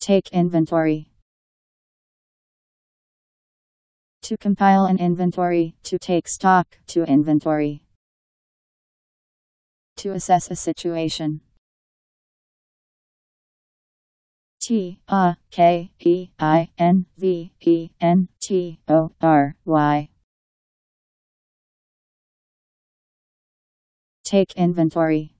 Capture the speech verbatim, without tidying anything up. Take inventory. To compile an inventory, to take stock, to inventory. To assess a situation. T A K E I N V E N T O R Y. Take inventory.